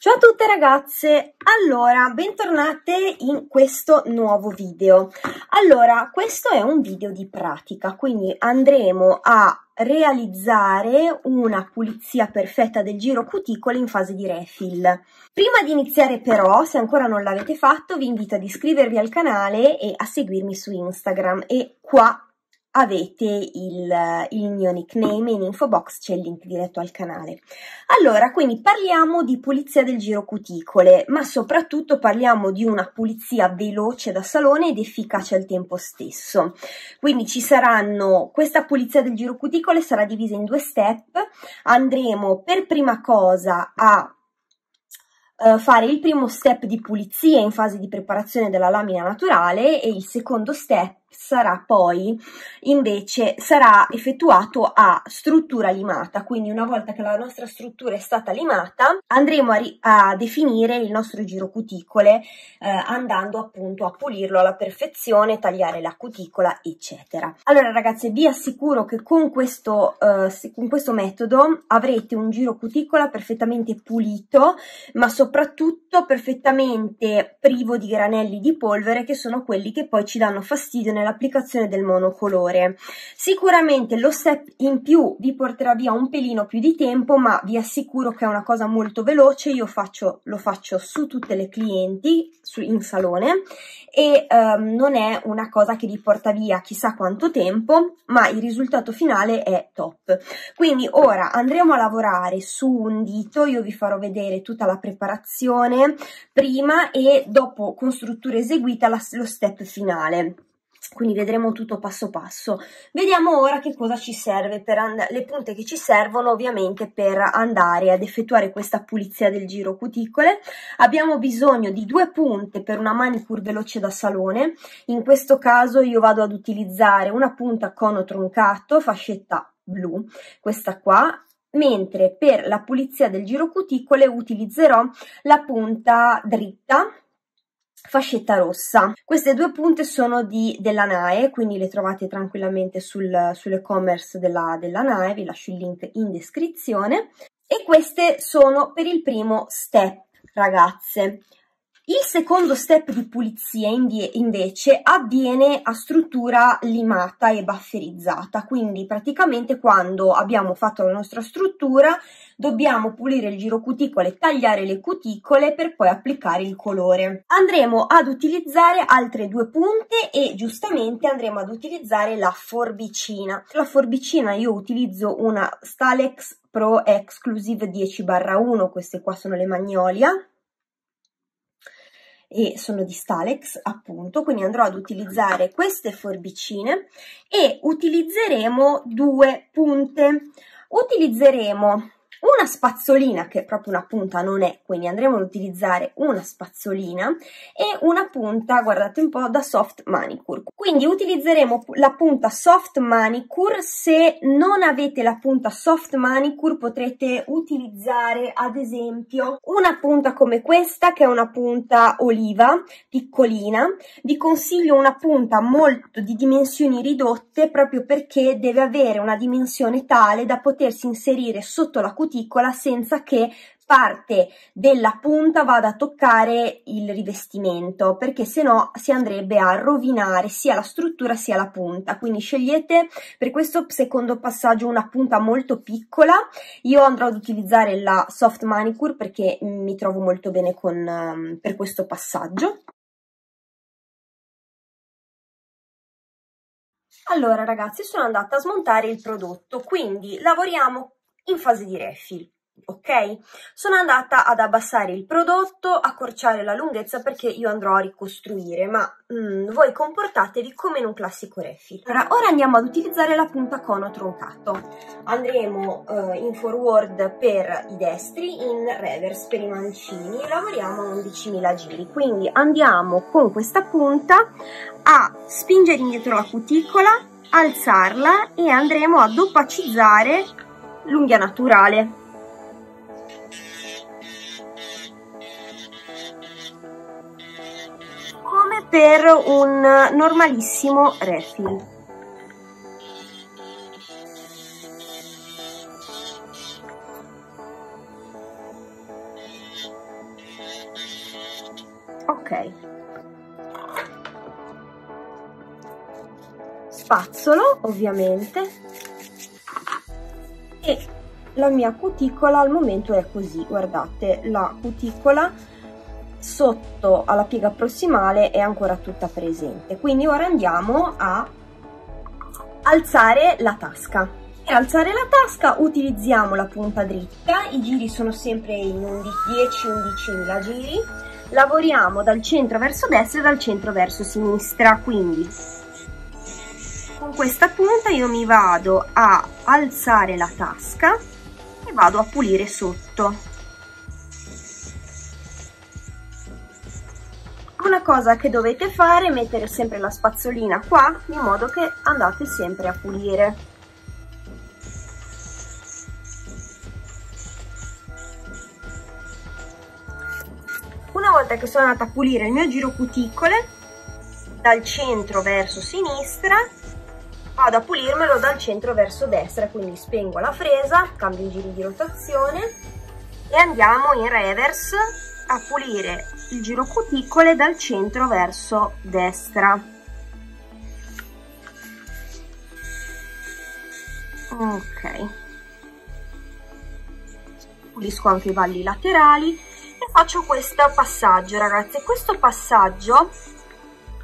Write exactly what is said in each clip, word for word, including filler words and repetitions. Ciao a tutte ragazze, allora bentornate in questo nuovo video. Allora questo è un video di pratica, quindi andremo a realizzare una pulizia perfetta del giro cuticole in fase di refill. Prima di iniziare però, se ancora non l'avete fatto, vi invito ad iscrivervi al canale e a seguirmi su Instagram, e qua avete il, il mio nickname, in info box c'è il link diretto al canale. Allora, quindi parliamo di pulizia del giro cuticole, ma soprattutto parliamo di una pulizia veloce da salone ed efficace al tempo stesso. Quindi ci saranno, questa pulizia del giro cuticole sarà divisa in due step. Andremo per prima cosa a fare il primo step di pulizia in fase di preparazione della lamina naturale, e il secondo step sarà poi invece sarà effettuato a struttura limata. Quindi una volta che la nostra struttura è stata limata, andremo a, a definire il nostro giro cuticole, eh, andando appunto a pulirlo alla perfezione, tagliare la cuticola eccetera. Allora ragazze, vi assicuro che con questo, eh, con questo metodo avrete un giro cuticola perfettamente pulito, ma soprattutto perfettamente privo di granelli di polvere, che sono quelli che poi ci danno fastidio nell'applicazione del monocolore. Sicuramente lo step in più vi porterà via un pelino più di tempo, ma vi assicuro che è una cosa molto veloce. Io faccio, lo faccio su tutte le clienti su, in salone, e ehm, non è una cosa che vi porta via chissà quanto tempo, ma il risultato finale è top. Quindi ora andremo a lavorare su un dito, io vi farò vedere tutta la preparazione prima e dopo, con struttura eseguita, la, lo step finale. Quindi vedremo tutto passo passo. Vediamo ora che cosa ci serve, per le punte che ci servono ovviamente per andare ad effettuare questa pulizia del giro cuticole. Abbiamo bisogno di due punte per una manicure veloce da salone. In questo caso io vado ad utilizzare una punta a cono troncato, fascetta blu, questa qua, mentre per la pulizia del giro cuticole utilizzerò la punta dritta, fascetta rossa. Queste due punte sono di, della N A E, quindi le trovate tranquillamente sul, sull'e-commerce della, della N A E, vi lascio il link in descrizione. E queste sono per il primo step, ragazze. Il secondo step di pulizia invece avviene a struttura limata e bufferizzata, quindi praticamente quando abbiamo fatto la nostra struttura dobbiamo pulire il giro cuticole, tagliare le cuticole per poi applicare il colore. Andremo ad utilizzare altre due punte e giustamente andremo ad utilizzare la forbicina. La forbicina io utilizzo una Staleks Pro Exclusive dieci uno, queste qua sono le Magnolia e sono di Staleks appunto, quindi andrò ad utilizzare queste forbicine e utilizzeremo due punte. Utilizzeremo una spazzolina, che proprio una punta non è, quindi andremo ad utilizzare una spazzolina, e una punta, guardate un po', da soft manicure. Quindi utilizzeremo la punta soft manicure. Se non avete la punta soft manicure potrete utilizzare ad esempio una punta come questa, che è una punta oliva piccolina. Vi consiglio una punta molto di dimensioni ridotte, proprio perché deve avere una dimensione tale da potersi inserire sotto la cuticula senza che parte della punta vada a toccare il rivestimento, perché se no si andrebbe a rovinare sia la struttura sia la punta. Quindi scegliete per questo secondo passaggio una punta molto piccola. Io andrò ad utilizzare la soft manicure perché mi trovo molto bene con, per questo passaggio. Allora ragazzi, sono andata a smontare il prodotto, quindi lavoriamo in fase di refill, ok? Sono andata ad abbassare il prodotto, accorciare la lunghezza perché io andrò a ricostruire, ma mm, voi comportatevi come in un classico refill. Allora, ora andiamo ad utilizzare la punta cono troncato. Andremo eh, in forward per i destri, in reverse per i mancini, e lavoriamo a undicimila giri. Quindi andiamo con questa punta a spingere indietro la cuticola, alzarla, e andremo ad opacizzare l'unghia naturale. Come per un normalissimo refill. ok. Spazzolo, ovviamente, e la mia cuticola al momento è così, guardate, la cuticola sotto alla piega prossimale è ancora tutta presente. Quindi ora andiamo a alzare la tasca. Per alzare la tasca utilizziamo la punta dritta, i giri sono sempre in dieci undici giri, lavoriamo dal centro verso destra e dal centro verso sinistra, quindi con questa punta io mi vado a alzare la tasca e vado a pulire sotto. Una cosa che dovete fare è mettere sempre la spazzolina qua, in modo che andate sempre a pulire. Una volta che sono andata a pulire il mio giro cuticole, dal centro verso sinistra, vado a pulirmelo dal centro verso destra, quindi spengo la fresa, cambio i giri di rotazione e andiamo in reverse a pulire il giro cuticole dal centro verso destra. Ok, pulisco anche i valli laterali e faccio questo passaggio, ragazzi. Questo passaggio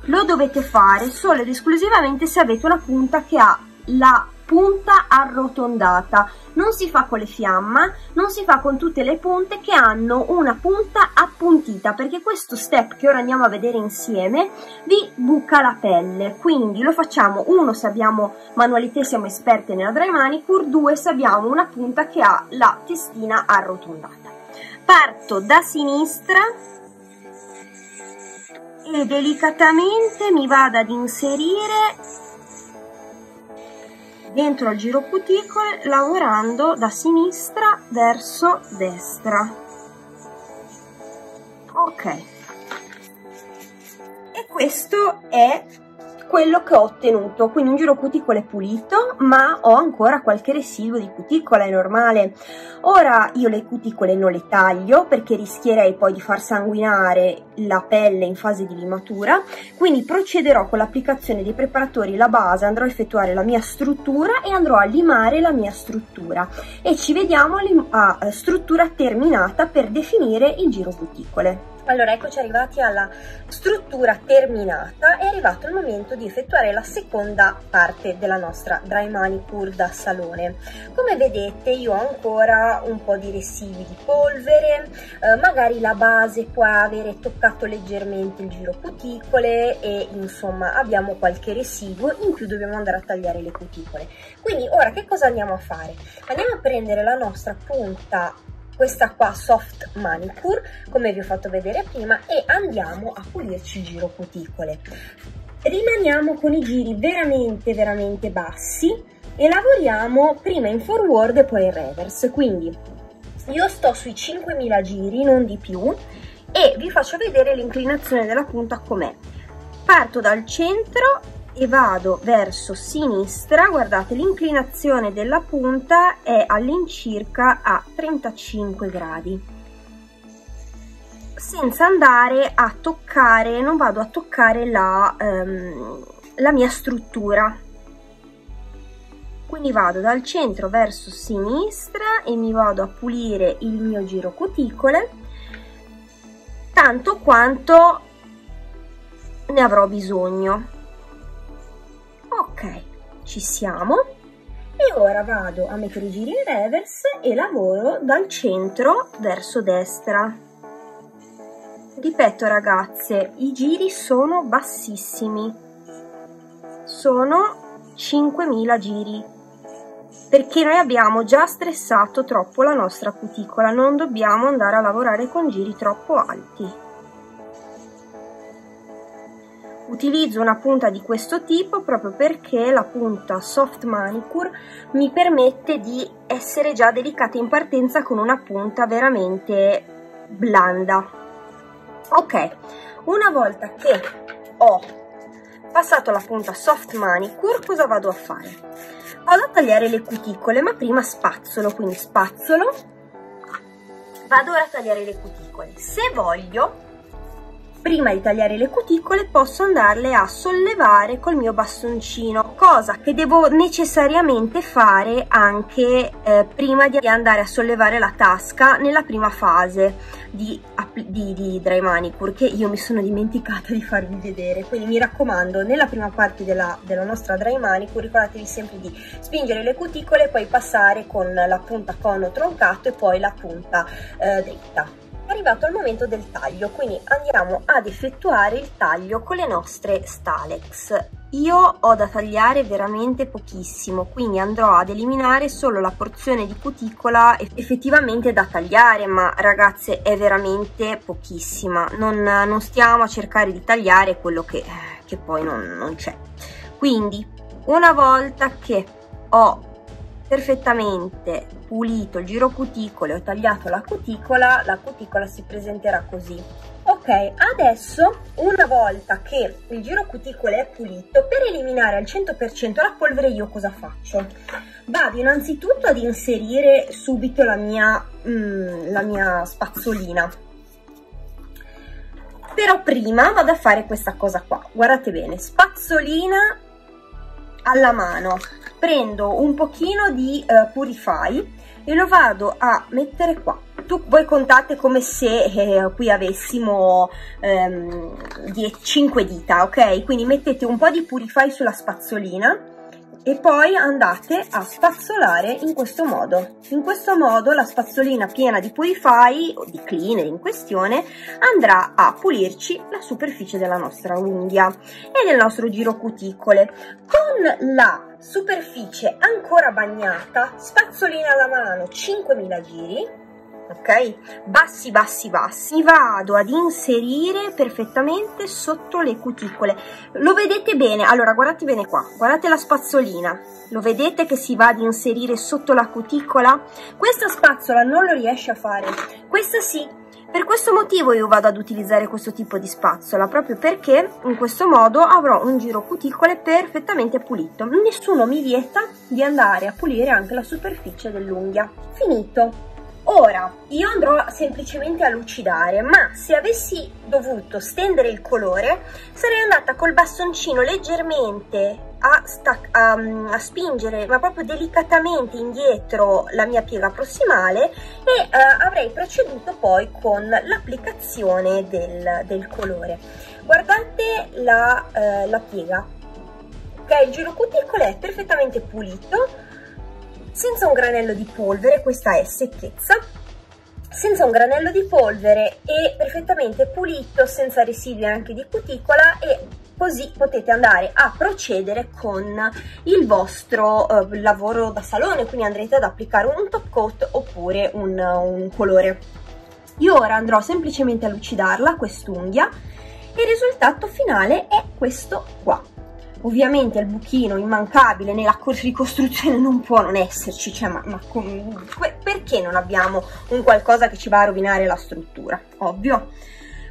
lo dovete fare solo ed esclusivamente se avete una punta che ha la punta arrotondata, non si fa con le fiamma, non si fa con tutte le punte che hanno una punta appuntita, perché questo step che ora andiamo a vedere insieme vi buca la pelle. Quindi lo facciamo uno se abbiamo manualità e siamo esperte nella dry manicure, due se abbiamo una punta che ha la testina arrotondata. Parto da sinistra e delicatamente mi vado ad inserire dentro al giro cuticole, lavorando da sinistra verso destra. Ok, e questo è quello che ho ottenuto, quindi un giro cuticole pulito, ma ho ancora qualche residuo di cuticola, è normale. Ora io le cuticole non le taglio perché rischierei poi di far sanguinare la pelle in fase di limatura, quindi procederò con l'applicazione dei preparatori la base, andrò a effettuare la mia struttura e andrò a limare la mia struttura e ci vediamo a struttura terminata per definire il giro cuticole. Allora, eccoci arrivati alla struttura terminata, è arrivato il momento di effettuare la seconda parte della nostra dry manicure da salone. Come vedete io ho ancora un po' di residui di polvere, eh, magari la base può avere toccato leggermente il giro cuticole e insomma abbiamo qualche residuo in più, dobbiamo andare a tagliare le cuticole. Quindi ora che cosa andiamo a fare? Andiamo a prendere la nostra punta, questa qua soft manicure, come vi ho fatto vedere prima, e andiamo a pulirci il giro cuticole. Rimaniamo con i giri veramente veramente bassi e lavoriamo prima in forward e poi in reverse, quindi io sto sui cinquemila giri, non di più, e vi faccio vedere l'inclinazione della punta com'è. Parto dal centro e vado verso sinistra, guardate l'inclinazione della punta è all'incirca a trentacinque gradi, senza andare a toccare, non vado a toccare la, ehm, la mia struttura, quindi vado dal centro verso sinistra e mi vado a pulire il mio giro cuticole tanto quanto ne avrò bisogno. Ok, ci siamo, e ora vado a mettere i giri in reverse e lavoro dal centro verso destra. Ripeto ragazze, i giri sono bassissimi, sono cinquemila giri, perché noi abbiamo già stressato troppo la nostra cuticola, non dobbiamo andare a lavorare con giri troppo alti. Utilizzo una punta di questo tipo proprio perché la punta soft manicure mi permette di essere già delicata in partenza con una punta veramente blanda. Ok, una volta che ho passato la punta soft manicure, cosa vado a fare? Vado a tagliare le cuticole, ma prima spazzolo, quindi spazzolo, vado ora a tagliare le cuticole. Se voglio prima di tagliare le cuticole posso andarle a sollevare col mio bastoncino, cosa che devo necessariamente fare anche eh, prima di andare a sollevare la tasca nella prima fase di, di, di dry manicure, che io mi sono dimenticata di farvi vedere. Quindi mi raccomando, nella prima parte della, della nostra dry manicure ricordatevi sempre di spingere le cuticole e poi passare con la punta cono troncato e poi la punta eh, dritta. È arrivato il momento del taglio, quindi andiamo ad effettuare il taglio con le nostre Staleks. Io ho da tagliare veramente pochissimo, quindi andrò ad eliminare solo la porzione di cuticola effettivamente da tagliare, ma ragazze è veramente pochissima, non, non stiamo a cercare di tagliare quello che, che poi non, non c'è. Quindi una volta che ho perfettamente pulito il giro cuticole, ho tagliato la cuticola, la cuticola si presenterà così. Ok, adesso una volta che il giro cuticole è pulito, per eliminare al cento per cento la polvere io cosa faccio? Vado innanzitutto ad inserire subito la mia, mm, la mia spazzolina, però prima vado a fare questa cosa qua, guardate bene, spazzolina alla mano, prendo un pochino di eh, Purify e lo vado a mettere qua. Tu, voi contate come se eh, qui avessimo ehm, cinque dita, ok? Quindi mettete un po' di Purify sulla spazzolina e poi andate a spazzolare in questo modo. In questo modo la spazzolina piena di Purify, o di cleaner in questione, andrà a pulirci la superficie della nostra unghia e del nostro giro cuticole. Con la superficie ancora bagnata, spazzolina alla mano, cinquemila giri, ok? Bassi, bassi, bassi. Mi vado ad inserire perfettamente sotto le cuticole. Lo vedete bene? Allora, guardate bene qua, guardate la spazzolina. Lo vedete che si va ad inserire sotto la cuticola? Questa spazzola non lo riesce a fare, questa sì. Per questo motivo io vado ad utilizzare questo tipo di spazzola, proprio perché in questo modo avrò un giro cuticole perfettamente pulito. Nessuno mi vieta di andare a pulire anche la superficie dell'unghia. Finito! Ora io andrò semplicemente a lucidare, ma se avessi dovuto stendere il colore sarei andata col bastoncino leggermente a, a, a spingere, ma proprio delicatamente indietro la mia piega prossimale e eh, avrei proceduto poi con l'applicazione del, del colore. Guardate la, eh, la piega, ok? Il giro cuticole è perfettamente pulito, senza un granello di polvere, questa è secchezza, senza un granello di polvere e perfettamente pulito, senza residui anche di cuticola, e così potete andare a procedere con il vostro eh, lavoro da salone, quindi andrete ad applicare un top coat oppure un, un colore. Io ora andrò semplicemente a lucidarla quest'unghia e il risultato finale è questo qua. Ovviamente il buchino immancabile nella ricostruzione non può non esserci, cioè ma, ma com, perché non abbiamo un qualcosa che ci va a rovinare la struttura? Ovvio.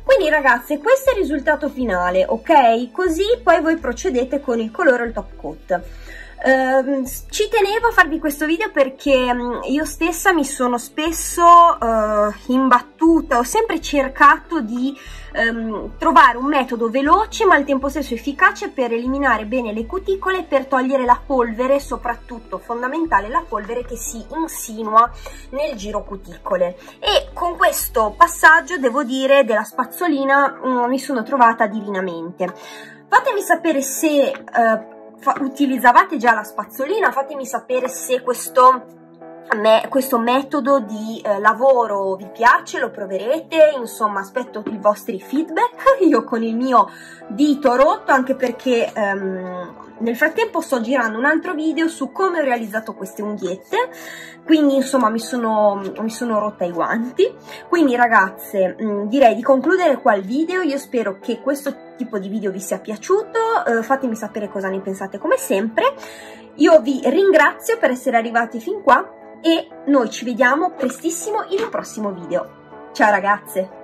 Quindi ragazze, questo è il risultato finale, ok? Così poi voi procedete con il colore o il top coat. Uh, ci tenevo a farvi questo video perché um, io stessa mi sono spesso uh, imbattuta, ho sempre cercato di um, trovare un metodo veloce ma al tempo stesso efficace per eliminare bene le cuticole e per togliere la polvere, soprattutto fondamentale la polvere che si insinua nel giro cuticole, e con questo passaggio devo dire della spazzolina um, mi sono trovata divinamente. Fatemi sapere se uh, utilizzavate già la spazzolina, fatemi sapere se questo, me, questo metodo di eh, lavoro vi piace, lo proverete, insomma aspetto i vostri feedback. Io con il mio dito rotto, anche perché ehm, nel frattempo sto girando un altro video su come ho realizzato queste unghiette, quindi insomma mi sono, mi sono rotta i guanti. Quindi ragazze, mh, direi di concludere qua il video, io spero che questo tipo di video vi sia piaciuto, eh, fatemi sapere cosa ne pensate come sempre, io vi ringrazio per essere arrivati fin qua e noi ci vediamo prestissimo in un prossimo video. Ciao ragazze!